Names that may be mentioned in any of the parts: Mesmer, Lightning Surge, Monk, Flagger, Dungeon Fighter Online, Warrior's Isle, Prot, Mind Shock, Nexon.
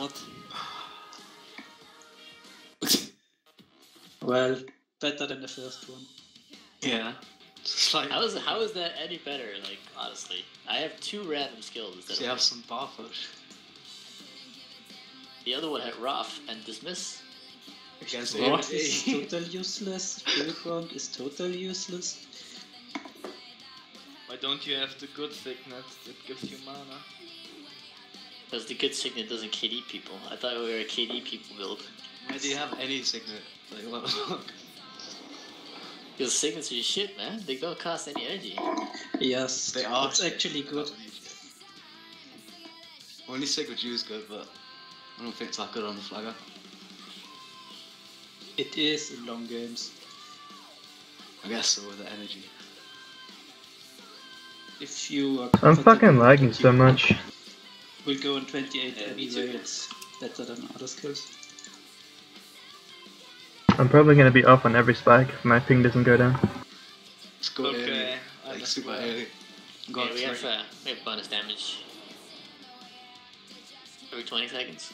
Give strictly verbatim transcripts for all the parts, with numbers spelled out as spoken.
Not. Well, better than the first one. Yeah. Like, how is how is that any better? Like, honestly, I have two random skills instead. So you have some buffers. The other one had Wrath and Dismiss. Against Wrath is total useless. Bullfront is total useless. Why don't you have the good signet that gives you mana? Because the good signet doesn't K D people. I thought we were a K D people build. Why do you have any signet? Like, what? Because signets are shit, man. They don't cost any energy. Yes, they are. It's actually good. Only Sacred Jew is good, but I don't think it's that good on the flagger. It is in long games. I guess so, with the energy. If you are I'm fucking lagging so much. We'll go on twenty-eight yeah, anyway. It's better than other skills. I'm probably gonna be off on every spike if my ping doesn't go down. Let's go okay. Early. Like super early. Go yeah, we, have, uh, we have bonus damage. Every twenty seconds.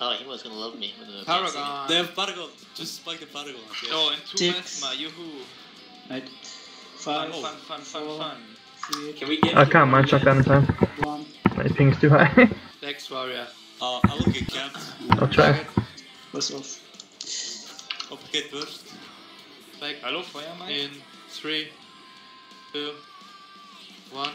Oh, he was gonna love me. With the Paragon! They have Paragon! Just spike the Paragon. Yeah. Oh, and two Mesma, yoo-hoo! Right. Fun, oh. fun, fun, fun, fun, fun. Three. Can we get I can't mind shock down in time. One. My ping's too high. Next warrior. Uh, I will get camped. I'll try. Pass off. Upgate burst. Like, hello, Feuermann. In three, two, one.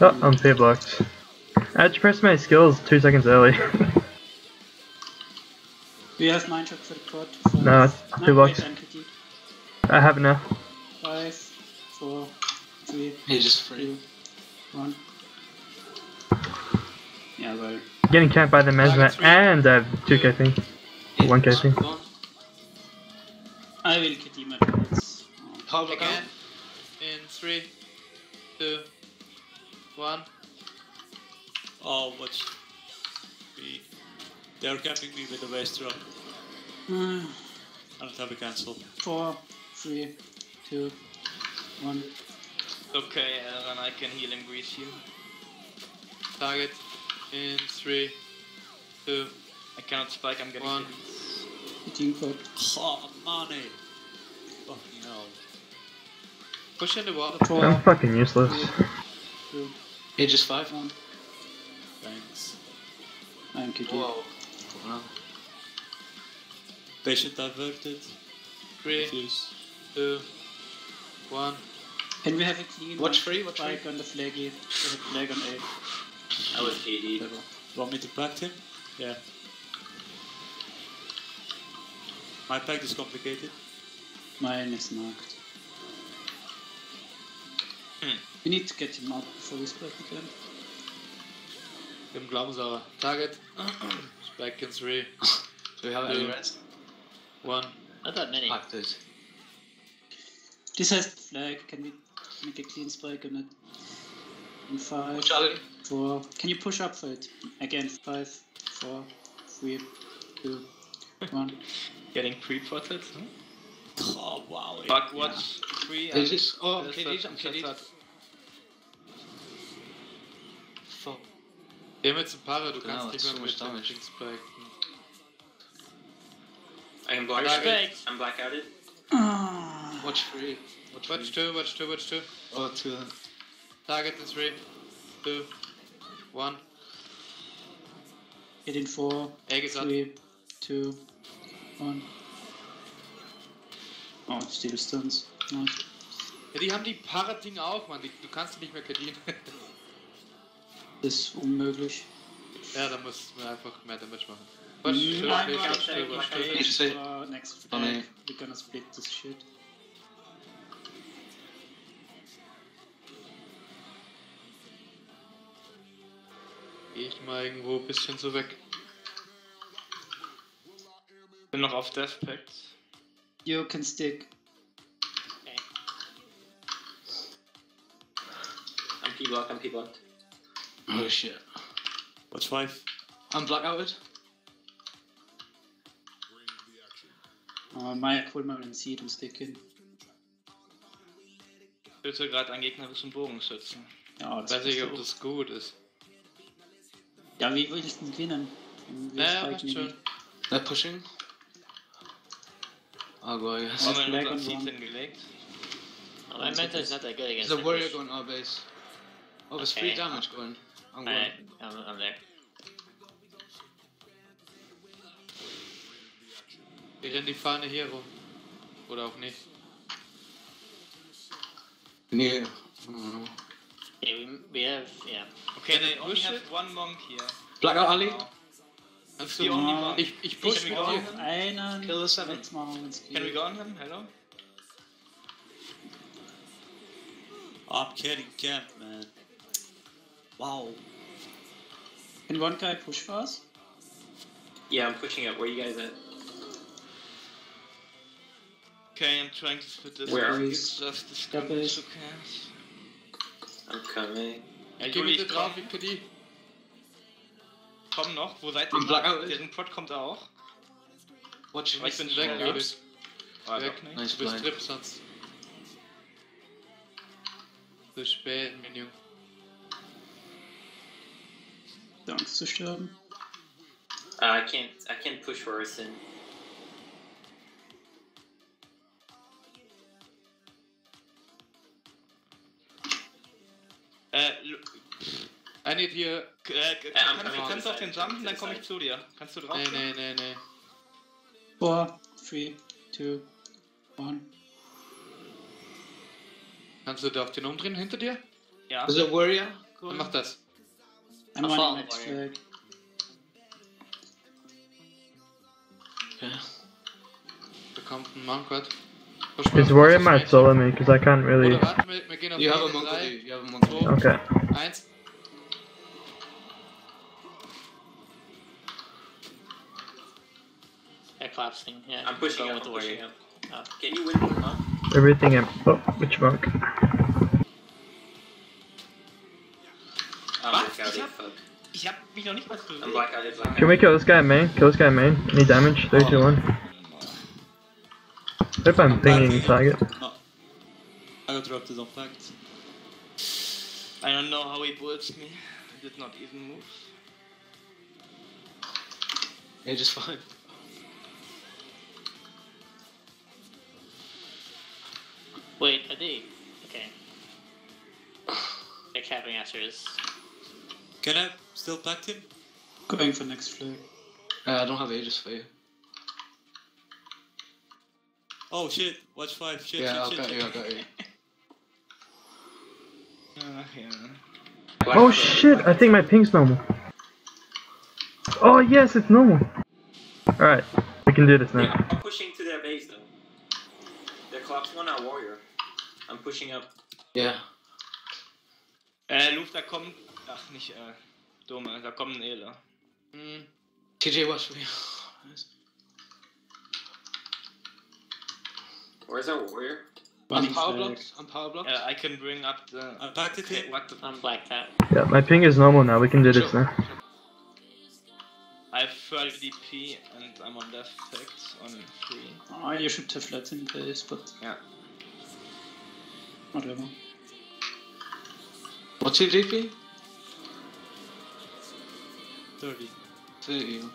Oh, I'm fear blocked. I had to press my skills two seconds early. Do you have Mind Shock for the quad? Five. No, it's fear blocked. I have enough. five, four, three, yeah, just free. two, one. Yeah, well. Getting camped by the Mesmer and I have two K thing. one K thing. I will get him at once. Hold again. In three, two, one. Oh, watch. We... They are camping me with the waist drop. Mm. I don't have a cancel. four, three, two, one. Okay, and then I can heal and grease you. Target. In three, two, I cannot spike, I'm getting one. Team code. Oh, money! Fucking hell. Push in the water. Four. I'm fucking useless. Two. Ages five. One. Thanks. I'm kidding. Whoa. Wow. Patient diverted. three, two, one. Can we have a clean watch free, watch spike free. On the flaggy. Flag on A. I was K D. Want me to pack him? Yeah. My pack is complicated. Mine is marked. Hmm. We need to get him out before we spike again. Im Glaubenssauer. Target. Spike in three. Do we have any rest? one. Not that many. Packed it. This has the flag. Can we make a clean spike on it? In five, four. Can you push up for it? Again, five, four, three, two, one. Getting pre-potted, huh? Oh wow! Bug watch yeah. three. Is this? Oh, I'm kidding. I'm kidding. Fuck. Dem jetzt ein Para, du kannst nicht mehr mit Damage spiken. I am blacked out. I'm blacked out. Watch three. Watch, watch two. Watch two. Watch two. Oh, two. Target in three, two, one. Hit in four, three, two, one. Oh, still stuns. Nein. Ja, die haben die Parading auch, man. Die, du kannst die nicht mehr kadieren. Das ist unmöglich. Ja, da musst du einfach mehr Damage machen. Watch two, watch two, watch two. Next flag. We're gonna split this shit. Ich mal irgendwo ein bisschen so weg. Bin noch auf Death Pact. You can stick. Okay. I'm P-blocked, I'm P-blocked. Oh shit. Watch five. I'm blackouted. Oh, Maya, hol mal den Seed und stick hin. Ich würde gerade einen Gegner bis zum Bogen schützen. Ja, das weiß ich, ob das gut ist. Ja, wie will ich denn gewinnen? Ja, ja, passt schon. Na, pushing. Oh, boy. Yes. Oh, man, lag on Ethan gelegt. Oh, my meta is not that good against There's a warrior going our base. Oh, there's okay. free damage going. I'm going. Right. I'm, I'm there. Wir rennen die Fahne hier rum. Oder auch nicht. Nee. Mm. Yeah, we, we have, yeah. Okay, they only have it? one monk here. Plug out Ali. Oh. That's the only monk. Ich, ich push Can we go on him? Einen. Kill the seven. Can we go on him? Hello? Oh, I'm kidding camp, man. Wow. Can one guy push for us? Yeah, I'm pushing up. Where are you guys at? Okay, I'm trying to put this Where are stuff this is okay. I'm coming. Ja, geh bitte drauf, ich put die. Komm noch, wo seid ihr? Blackout. Deren Prot kommt er auch. Watch ich bin weg, Grips. Weg, ne? Du bist Grips sonst. Zu spät, Menü. Die Angst zu sterben. Uh, I can't, I can't push worse in. Äh, I need hier. Äh, kann, du kannst auf den jumpen, dann komme ich zu dir. Kannst du drauf? Nee, nee, nee, nee. four, three, two, one. Kannst du da auf den umdrehen hinter dir? Ja. Ist der Warrior? Cool. Dann mach das. I'm on the next flag. Okay. Bekommt einen Mankert. Is Warrior might solo me because I can't really. You have a monk with you. You have a monk with you. Okay. Yeah, collapsing. Yeah, I'm pushing with the warrior. Uh, can you win with the monk? Everything in. Oh, which monk? I'm blackouted, fuck. I'm blackouted, blackouted. Can we kill this guy main? Kill this guy main. Any damage? three, two, one. I hope I'm, I'm pinging target. No. I got dropped as a fact. I don't know how he bullets me. I did not even move. Yeah, just fine. Wait, are they? Okay. They're capping after us. Can I still pack him? Going for next flag. Uh, I don't have ages for you. Oh shit, watch five, shit, yeah, shit, shit. Yeah, I got you, I got you. uh, yeah. Oh shit, I think my ping's normal. Oh yes, it's normal. Alright, we can do this now. Yeah, I'm pushing to their base though. They're collapsing on our warrior. I'm pushing up. Yeah. Äh, Luft, da kommen. Ach, nicht, äh. Dumme, da kommen Ela. Hm. T J, watch for me. Where's our warrior? I'm power blocks. I'm power blocks. Yeah, I can bring up the. I'm black okay, what the I'm black cat. Yeah, my ping is normal now. We can do sure. this now. I have twelve D P and I'm on left effects on three. Oh, you should have flats in place, but yeah. Whatever. What's your D P? Thirty. Thirty. Okay.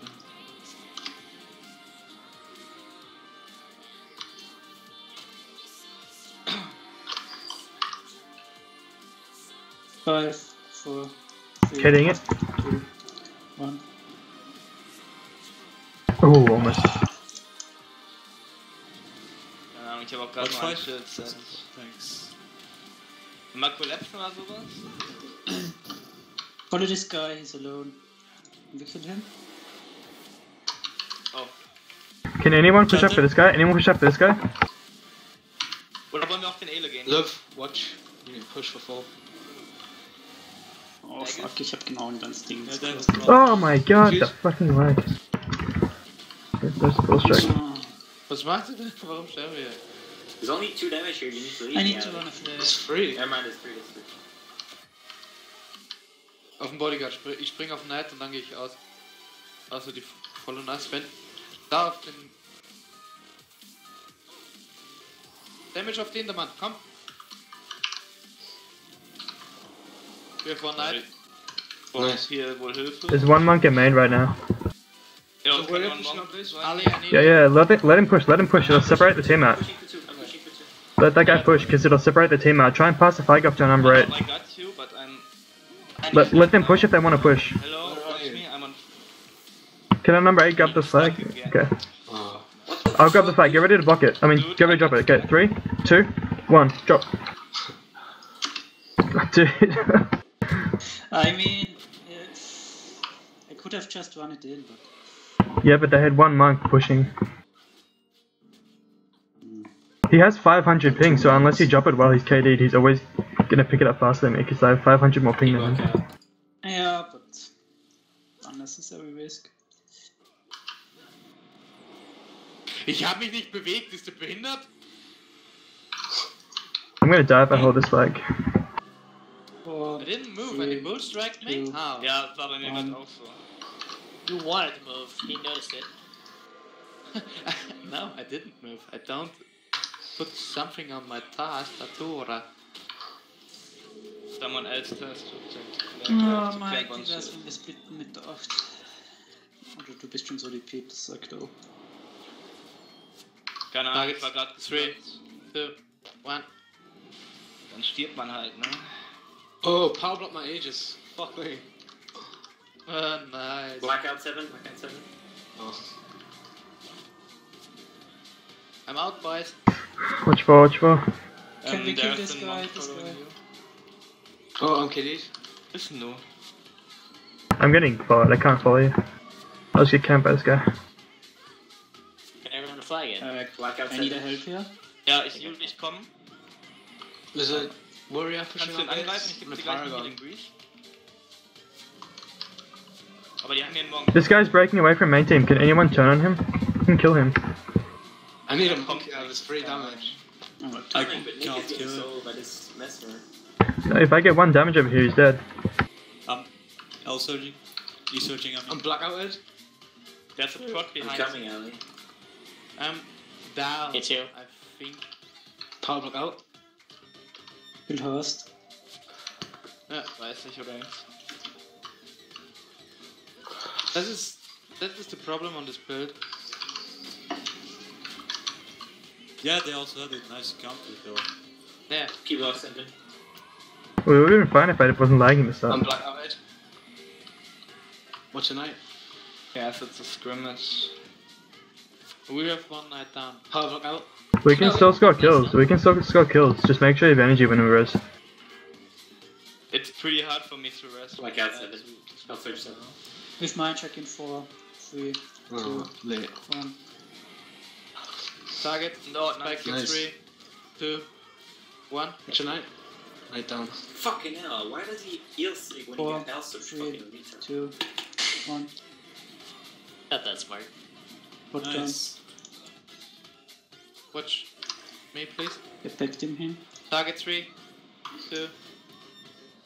five, four, three, Hitting it. two, one. Oh, almost. Um, ich hab auch gerade mal Schütze. Thanks. Mal collapsen oder sowas? Follow this guy, he's alone. Look at him. Oh. Can anyone push up for this guy? Anyone push up for this guy? Oder wollen wir auf den Ele gehen? Love, watch. You push for four. Oh fuck, ich hab genau ein ganzes Ding. Oh my god, the fucking lag. Das ist bullshit. Was macht ihr denn? Warum sterben wir? There's only two damage here, you need to leave. I need to run off the... It's free. I mind, it's free, it's free. Auf den Bodyguard, ich spring auf den Knight und dann gehe ich aus. Also die volle Nass, wenn... Da auf den... Damage auf den, der Mann, komm! Wir haben Knight. Nice. There's one monk in main right now. Yo, so one one Ali, yeah, yeah, let, it, let him push, let him push, it'll separate the team out. Let that guy push, because it'll separate the team out. Try and pass the flag off to number eight. Let, let them push if they want to push. Can a number eight grab the flag? Okay. I'll grab the flag, get ready to block it. I mean, get ready to drop it. Okay, three, two, one, drop. Dude. I mean, it's... I could have just run it in, but... Yeah, but they had one monk pushing. He has five hundred ping, so unless you drop it while he's K D'd, he's always gonna pick it up faster than me, because I have five hundred more ping than him. Yeah, but... unnecessary risk. Ich hab mich nicht bewegt, bist du behindert? I'm gonna die if I hold this flag. I didn't move, and he bootstrapped me? How? Yeah, that I did also. You wanted to move, he noticed it. No, I didn't move. I don't put something on my tastatura. Someone else has to check. Oh mein Gott, das ist mit oft. Oder du bist schon so die Piep, das sagt auch. Keine Ahnung, ich war gerade gestreamt. three, two, one. Dann stirbt man halt, ne? Oh, power block my ages. Fuck me. Oh, nice. Blackout seven, blackout seven. Oh. I'm out, boys. Watch for, watch for. Can um, we kill this guy, this guy? Oh, I'm kidding. Listen, no. I'm getting followed, I can't follow you. I'll just get camped by this guy. Can everyone flag it? Uh, blackout seven. I need a help here. Yeah, is Julius coming? There's a warrior pushing on this. I'm gonna This guy's breaking away from main team. Can anyone turn on him? You can kill him. I need a monk out, it's free damage. Oh, I can't kill him. No, if I get one damage over here, he's dead. Um, L surging. You surging on me. I'm blackouted. That's a prod behind me. I'm coming, Ali. I'm down. Hit you. I think. Power block out. Good host. Ja, weiß nicht, oder nicht. That is, that is the problem on this build. Yeah, they also had a nice counter though. Yeah, keep off sending. We would have been fine if I wasn't lagging this time. I'm black out, Ed. What's your knight? Yes, it's a scrimmage. We have one knight down. Power block out. We can no, still score kills, we can still score kills. Just make sure you have energy when we rest. It's pretty hard for me to rest. Like I said, I'll search that. With my check in four, three, two, one. Target, no, back in three, two, one. It's a knight. Knight down. Fucking hell, why does he heal sig when four, he gets L-search fucking meter? two, one. Not that smart. What nice. Watch me, please. Affect him here. Target three, two,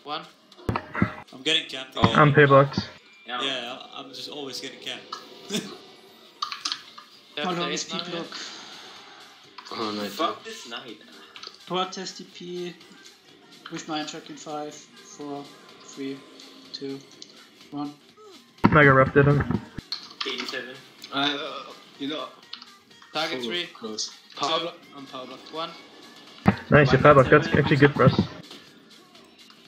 one. I'm getting camped. Oh. I'm pay blocks. Yeah, yeah, I'm just always getting camped. How long is P block? Oh, no, fuck this night. Protest D P with my track in five, four, three, two, one. Mega erupted him. eighty-seven. Uh, you know. Target three. Close. Power block. I'm power block. One. Nice, your power block. That's actually good for us.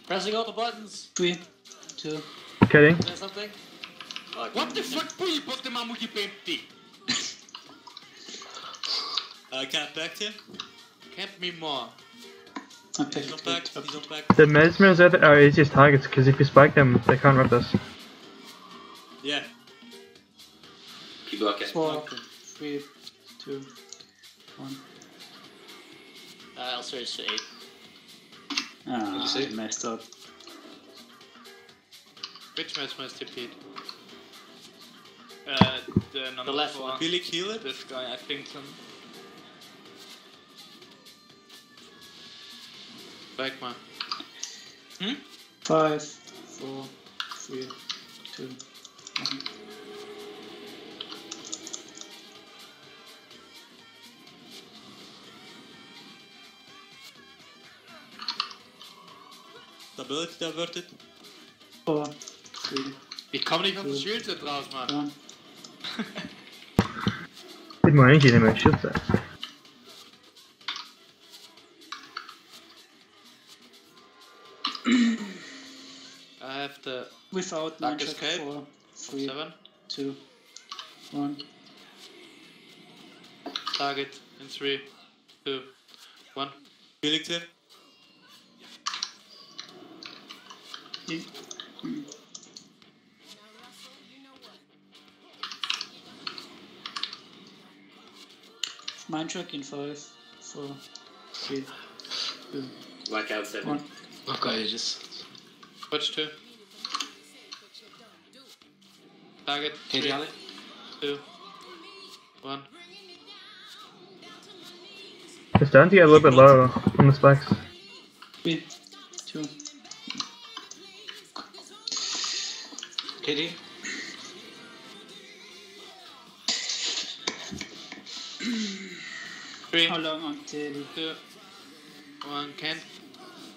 Pressing all the buttons. Three. Two. Kidding. Is there something? Fuck. What the fuck? Pull you put the mamuki empty. I can't back him. Camp me more. I'm picking up. The mesmers are the, our easiest targets because if you spike them, they can't rub us. Yeah. Keep blocking. Four. Three. Two. One. Uh, I'll search to eight. Ah, oh, it messed up. Which mess must you beat? Uh, the number the left four. One. Billy Keeler? This guy, I think some. Back man. Hmm? Five, four, three, two, one. Stability diverted. Four, Ich komme nicht auf das Schild da draus, Mann. Ich meine, ich nehme ein Schild. I have the without luck escape. four, three, two, one. Target in three, two, one. Felix him. Mind Shock in five, four, three, two. Like out seven. Okay, just watch two. Target three, two, one. It's down to get a little bit low on the spikes. three, two. K D. three. How long until two, one, can.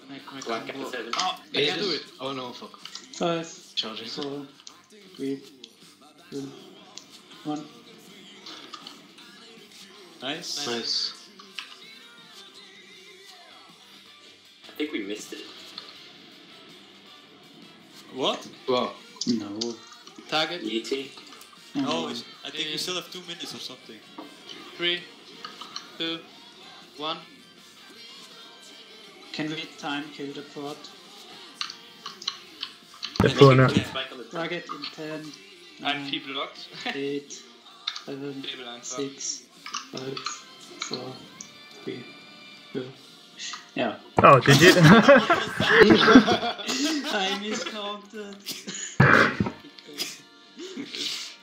Make my combo. Oh, I can do it. Oh no, fuck. Five. Charging. four, three, two, one. Nice. Nice. I think we missed it. What? Wow. No. Target? E T. No, no, it's, I think we still have two minutes or something. three, two, one. Can we time kill the port? That's going up. Target in ten. I'm people locked. eight, seven, six, five, four, three, two. Yeah. Oh, did you? I miscounted.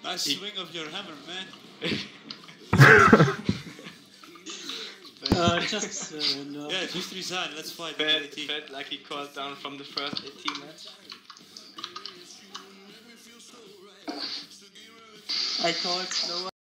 Nice swing of your hammer, man. uh, just uh, no. Yeah, just resign. Let's fight. Bad, bad, like he called down from the first eighteen match. I called slower.